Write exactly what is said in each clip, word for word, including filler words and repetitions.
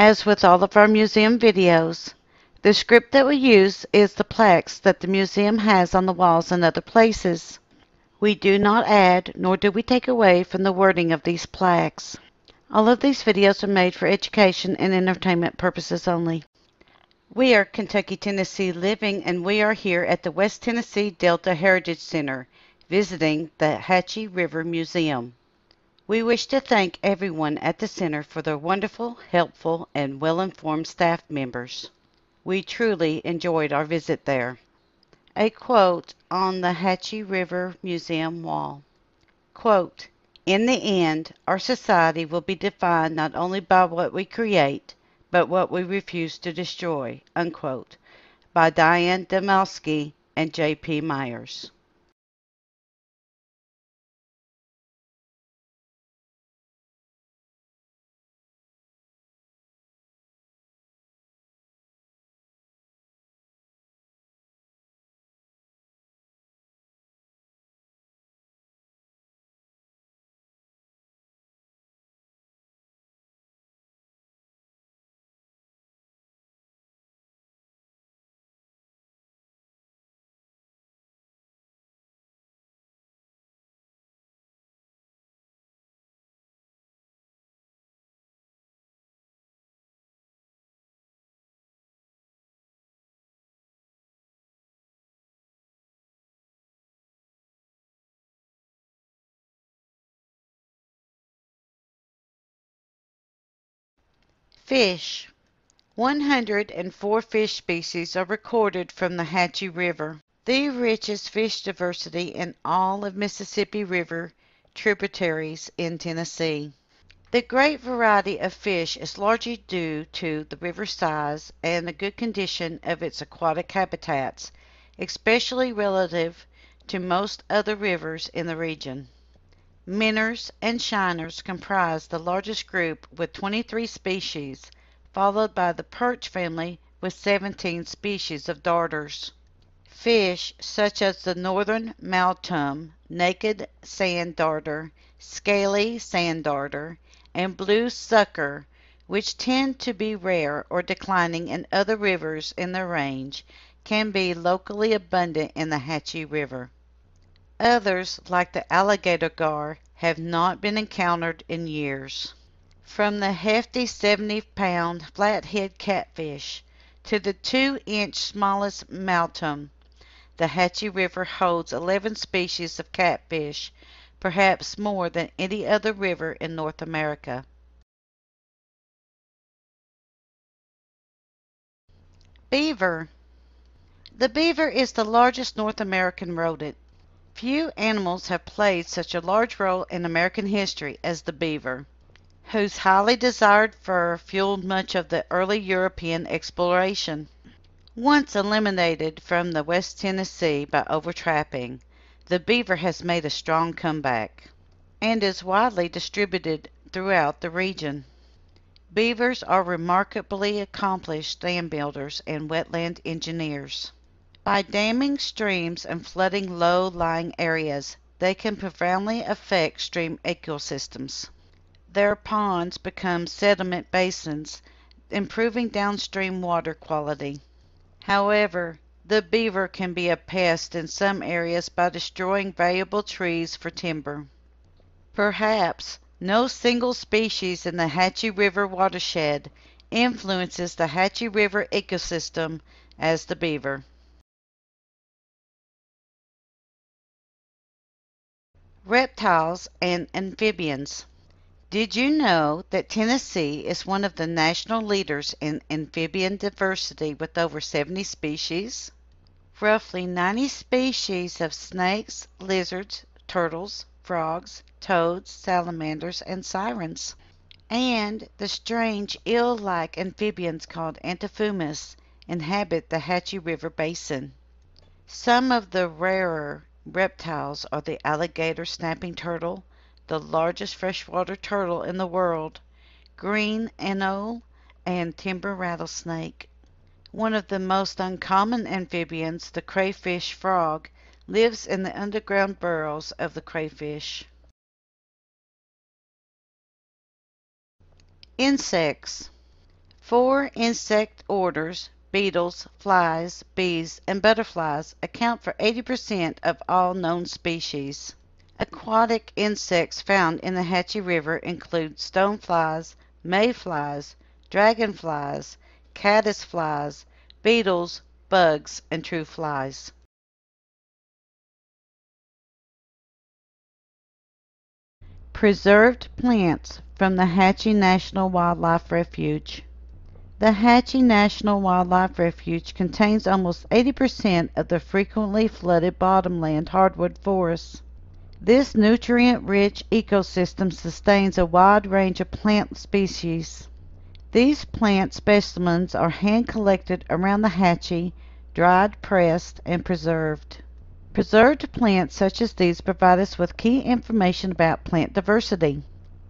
As with all of our museum videos, the script that we use is the plaques that the museum has on the walls and other places. We do not add nor do we take away from the wording of these plaques. All of these videos are made for education and entertainment purposes only. We are Kentucky, Tennessee Living, and we are here at the West Tennessee Delta Heritage Center visiting the Hatchie River Museum. We wish to thank everyone at the center for their wonderful, helpful, and well-informed staff members. We truly enjoyed our visit there. A quote on the Hatchie River Museum wall. Quote, "In the end, our society will be defined not only by what we create, but what we refuse to destroy," unquote, by Diane Demalsky and J. P. Myers. Fish. one hundred four fish species are recorded from the Hatchie River, the richest fish diversity in all of Mississippi River tributaries in Tennessee. The great variety of fish is largely due to the river size and the good condition of its aquatic habitats, especially relative to most other rivers in the region. Minners and shiners comprise the largest group with twenty-three species, followed by the perch family with seventeen species of darters. Fish such as the Northern Maltum, Naked Sand Darter, Scaly Sand Darter, and Blue Sucker, which tend to be rare or declining in other rivers in their range, can be locally abundant in the Hatchie River. Others, like the alligator gar, have not been encountered in years. From the hefty seventy pound flathead catfish to the two inch smallest maltum, the Hatchie River holds eleven species of catfish, perhaps more than any other river in North America. Beaver. The beaver is the largest North American rodent. Few animals have played such a large role in American history as the beaver, whose highly desired fur fueled much of the early European exploration. Once eliminated from the West Tennessee by overtrapping, the beaver has made a strong comeback and is widely distributed throughout the region. Beavers are remarkably accomplished dam builders and wetland engineers. By damming streams and flooding low-lying areas, they can profoundly affect stream ecosystems. Their ponds become sediment basins, improving downstream water quality. However, the beaver can be a pest in some areas by destroying valuable trees for timber. Perhaps no single species in the Hatchie River watershed influences the Hatchie River ecosystem as the beaver. Reptiles and amphibians. Did you know that Tennessee is one of the national leaders in amphibian diversity with over seventy species? Roughly ninety species of snakes, lizards, turtles, frogs, toads, salamanders, and sirens. And the strange eel-like amphibians called anophthalmus inhabit the Hatchie River Basin. Some of the rarer reptiles are the alligator snapping turtle, the largest freshwater turtle in the world, green anole, and timber rattlesnake. One of the most uncommon amphibians, the crayfish frog, lives in the underground burrows of the crayfish. Insects. Four insect orders, beetles, flies, bees, and butterflies account for eighty percent of all known species. Aquatic insects found in the Hatchie River include stoneflies, mayflies, dragonflies, caddisflies, beetles, bugs, and true flies. Preserved plants from the Hatchie National Wildlife Refuge. The Hatchie National Wildlife Refuge contains almost eighty percent of the frequently flooded bottomland hardwood forests. This nutrient-rich ecosystem sustains a wide range of plant species. These plant specimens are hand-collected around the Hatchie, dried, pressed, and preserved. Preserved plants such as these provide us with key information about plant diversity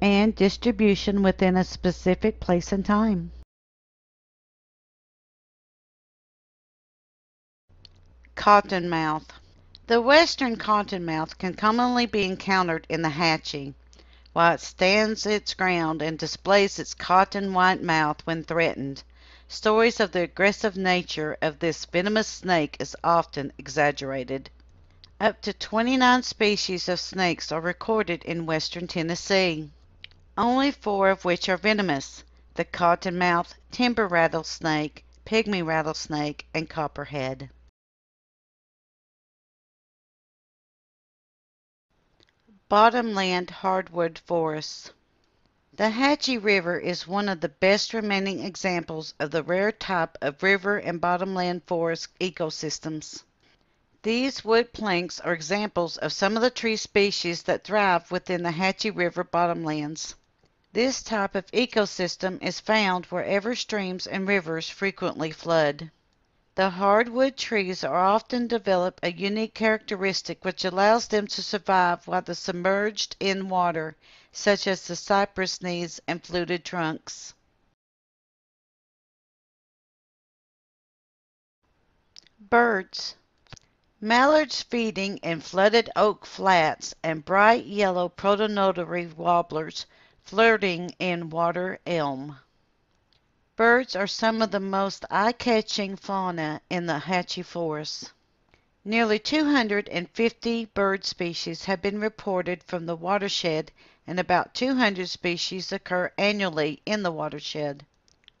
and distribution within a specific place and time. Cottonmouth. The western cottonmouth can commonly be encountered in the Hatchie, while it stands its ground and displays its cotton-white mouth when threatened. Stories of the aggressive nature of this venomous snake is often exaggerated. Up to twenty-nine species of snakes are recorded in western Tennessee, only four of which are venomous: the cottonmouth, timber rattlesnake, pygmy rattlesnake, and copperhead. Bottomland hardwood forests. The Hatchie River is one of the best remaining examples of the rare type of river and bottomland forest ecosystems. These wood planks are examples of some of the tree species that thrive within the Hatchie River bottomlands. This type of ecosystem is found wherever streams and rivers frequently flood. The hardwood trees are often develop a unique characteristic which allows them to survive while they're submerged in water, such as the cypress knees and fluted trunks. Birds. Mallards feeding in flooded oak flats and bright yellow protonotary warblers flirting in water elm. Birds are some of the most eye-catching fauna in the Hatchie forest. Nearly two hundred fifty bird species have been reported from the watershed, and about two hundred species occur annually in the watershed.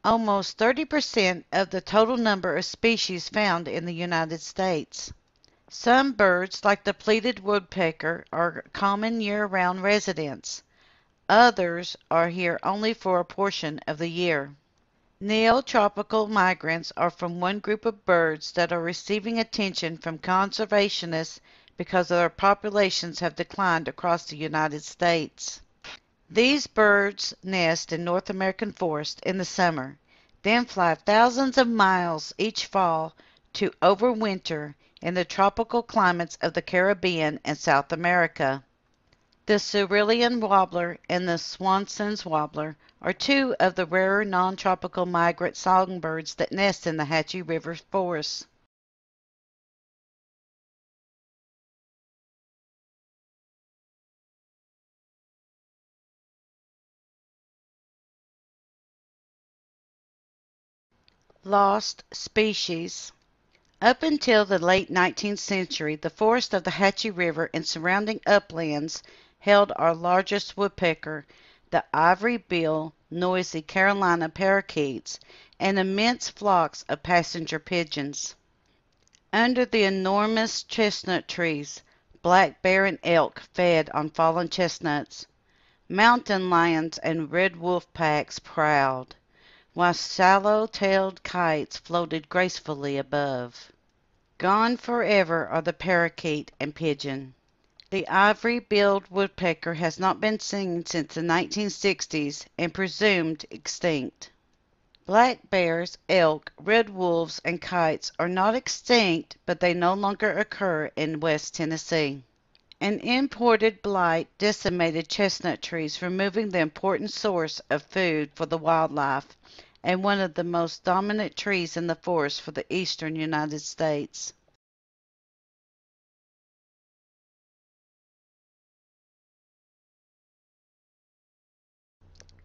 Almost thirty percent of the total number of species found in the United States. Some birds, like the pleated woodpecker, are common year-round residents. Others are here only for a portion of the year. Neotropical migrants are from one group of birds that are receiving attention from conservationists because their populations have declined across the United States. These birds nest in North American forests in the summer, then fly thousands of miles each fall to overwinter in the tropical climates of the Caribbean and South America. The Cerulean Warbler and the Swainson's Warbler are two of the rarer non-tropical migrant songbirds that nest in the Hatchie River forests. Lost species. Up until the late nineteenth century, the forests of the Hatchie River and surrounding uplands held our largest woodpecker, the ivory bill, noisy Carolina parakeets, and immense flocks of passenger pigeons. Under the enormous chestnut trees, black bear and elk fed on fallen chestnuts. Mountain lions and red wolf packs prowled, while shallow tailed kites floated gracefully above. Gone forever are the parakeet and pigeon. The ivory-billed woodpecker has not been seen since the nineteen sixties and presumed extinct. Black bears, elk, red wolves, and kites are not extinct, but they no longer occur in West Tennessee. An imported blight decimated chestnut trees, removing the important source of food for the wildlife and one of the most dominant trees in the forest for the eastern United States.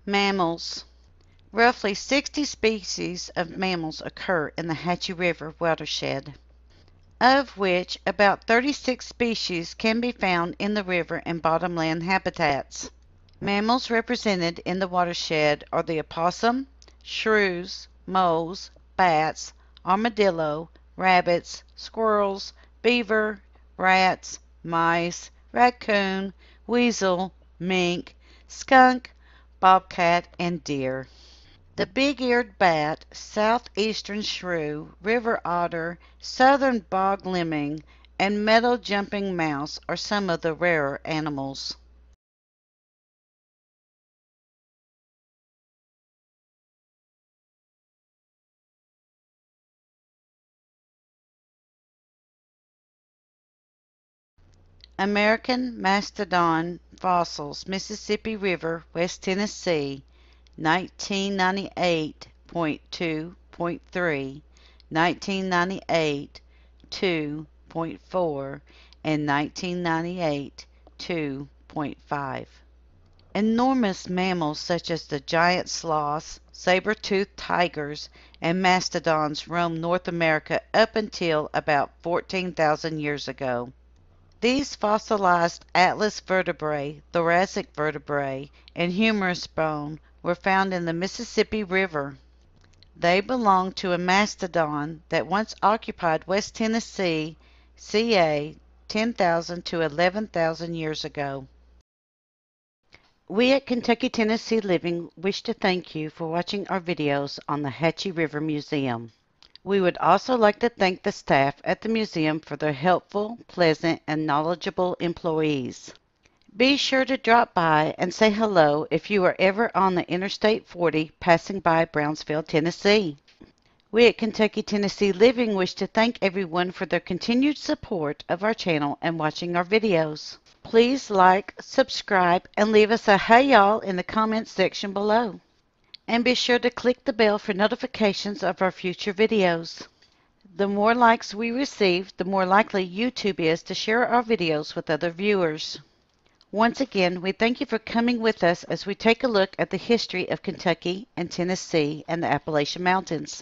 Mammals. Roughly sixty species of mammals occur in the Hatchie River watershed, of which about thirty-six species can be found in the river and bottomland habitats. Mammals represented in the watershed are the opossum, shrews, moles, bats, armadillo, rabbits, squirrels, beaver, rats, mice, raccoon, weasel, mink, skunk, bobcat, and deer. The big-eared bat, southeastern shrew, river otter, southern bog lemming, and meadow jumping mouse are some of the rarer animals. American mastodon fossils, Mississippi River, West Tennessee, nineteen ninety-eight point two point three, nineteen ninety-eight two point four, and nineteen ninety-eight two point five. Enormous mammals such as the giant sloths, saber-toothed tigers, and mastodons roamed North America up until about fourteen thousand years ago. These fossilized atlas vertebrae, thoracic vertebrae, and humerus bone were found in the Mississippi River. They belonged to a mastodon that once occupied West Tennessee, C A ten thousand to eleven thousand years ago. We at Kentucky Tennessee Living wish to thank you for watching our videos on the Hatchie River Museum. We would also like to thank the staff at the museum for their helpful, pleasant, and knowledgeable employees. Be sure to drop by and say hello if you are ever on the Interstate forty passing by Brownsville, Tennessee. We at Kentucky Tennessee Living wish to thank everyone for their continued support of our channel and watching our videos. Please like, subscribe, and leave us a hey y'all in the comments section below. And be sure to click the bell for notifications of our future videos. The more likes we receive, the more likely YouTube is to share our videos with other viewers. Once again, we thank you for coming with us as we take a look at the history of Kentucky and Tennessee and the Appalachian Mountains.